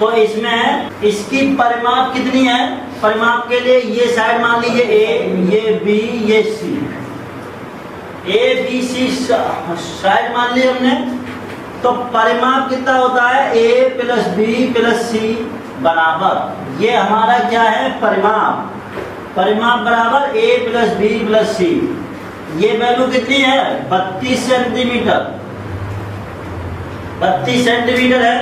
तो इसमें इसकी परिमाप कितनी है, परिमाप के लिए ये साइड मान लीजिए ए, ये बी, ये सी, ए बी सी साइड मान ली हमने। तो परिमाप कितना होता है, ए प्लस बी प्लस सी बराबर, ये हमारा क्या है परिमाप, परिमाप बराबर ए प्लस बी प्लस सी। ये वैल्यू कितनी है 32 सेंटीमीटर, 32 सेंटीमीटर है।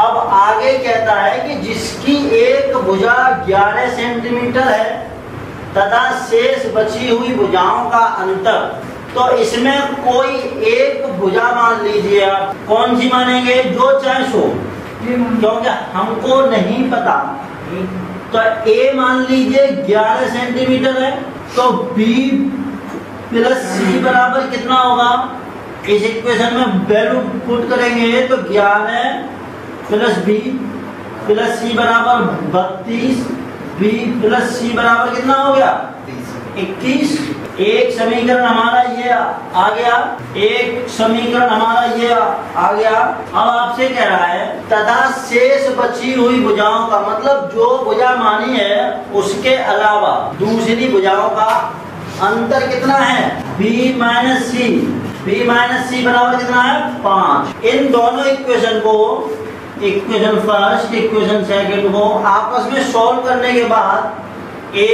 अब आगे कहता है कि जिसकी एक भुजा 11 सेंटीमीटर है तथा शेष बची हुई भुजाओं का अंतर। तो इसमें कोई एक भुजा मान लीजिए आप, कौन सी मानेंगे, जो चाहे सो, क्योंकि हमको नहीं पता। तो ए मान लीजिए 11 सेंटीमीटर है, तो बी प्लस सी बराबर कितना होगा, इस इक्वेशन में वैल्यू पुट करेंगे तो 11 प्लस बी प्लस सी बराबर 32, बी प्लस सी बराबर कितना हो गया 21। एक समीकरण हमारा ये आ गया, एक समीकरण हमारा ये आ गया। अब आपसे कह रहा है तथा शेष बची हुई भुजाओं का, मतलब जो भुजा मानी है उसके अलावा दूसरी भुजाओं का अंतर कितना है, b माइनस सी, बी माइनस सी बराबर कितना है 5। इन दोनों इक्वेशन को, इक्वेशन फर्स्ट इक्वेशन सेकंड को आपस में सॉल्व करने के बाद, ए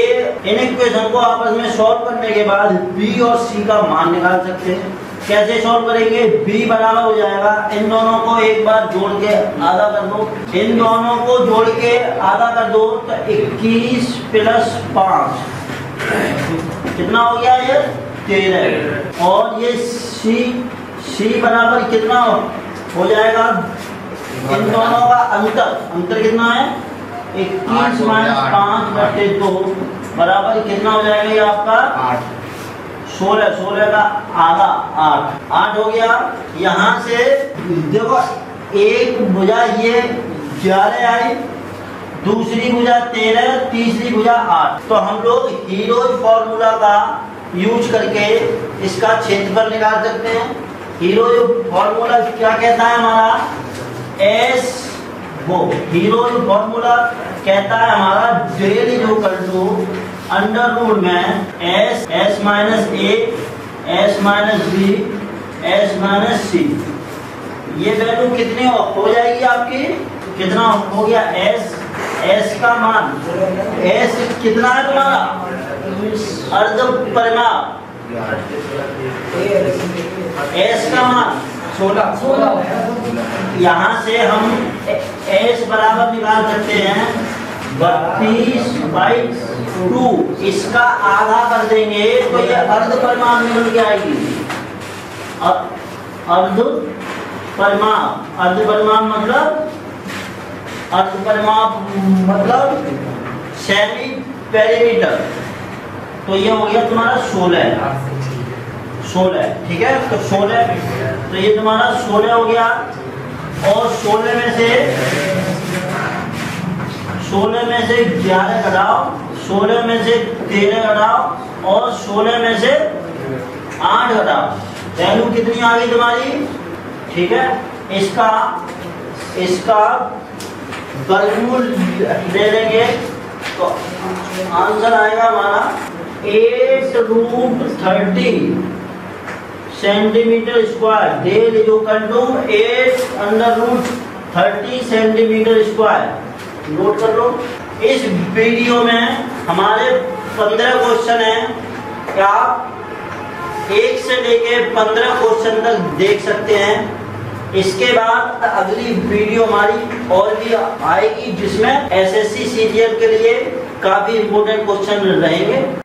इन इक्वेशन को आपस में सॉल्व करने के बाद बी और सी का मान निकाल सकते हैं। कैसे सॉल्व करेंगे, बी बराबर हो जाएगा, इन दोनों को एक बार जोड़ के आधा कर दो, इन दोनों को जोड़ के आधा कर दो, तो 21 प्लस 5 कितना हो गया ये 13, और ये सी बराबर कितना हो जाएगा, इन दोनों का अंतर कितना है 21 माइनस 5/2 बराबर कितना हो जाएगा ये आपका 16, 16 का आधा 8 हो गया। यहाँ से देखो एक भुजा ये 11 आई, दूसरी भुजा 13, तीसरी भुजा 8। तो हम लोग हीरोज फॉर्मूला का यूज करके इसका क्षेत्रफल निकाल सकते हैं। हीरोज फॉर्मूला क्या कहता है हमारा, हीरोज फॉर्मूला कहता है हमारा del is equal to under root में एस, एस माइनस ए, S minus B, S minus सी। ये वैल्यू कितनी हो जाएगी आपकी, कितना हो गया एस, एस का मान, एस कितना है तुम्हारा अर्ध परिमाप, एस का मान 16। यहाँ से हम एस बराबर निकाल सकते हैं 32/2, इसका आधा कर देंगे तो ये अर्ध परिमाप निकल के आएगी। अर्ध परिमाप मतलब सेमी पेरीमीटर। तो ये हो गया तुम्हारा 16, ठीक है। तो 16, तो ये तुम्हारा 16 हो गया, और 16 में से 11 घटाओ, 16 में से 13 घटाओ, और 16 में से 8 घटाओ, वैल्यू कितनी आ गई तुम्हारी, ठीक है। इसका वर्गमूल ले लेंगे तो आंसर आएगा हमारा 8√30 सेंटीमीटर स्क्वायर, डेल जो कर लो 8√30 सेंटीमीटर स्क्वायर, नोट कर लो। इस वीडियो में हमारे 15 क्वेश्चन हैं, क्या आप 1 से लेके 15 क्वेश्चन तक देख सकते हैं। इसके बाद अगली वीडियो हमारी और भी आएगी जिसमें एसएससी सीजीएल के लिए काफी इम्पोर्टेंट क्वेश्चन रहेंगे।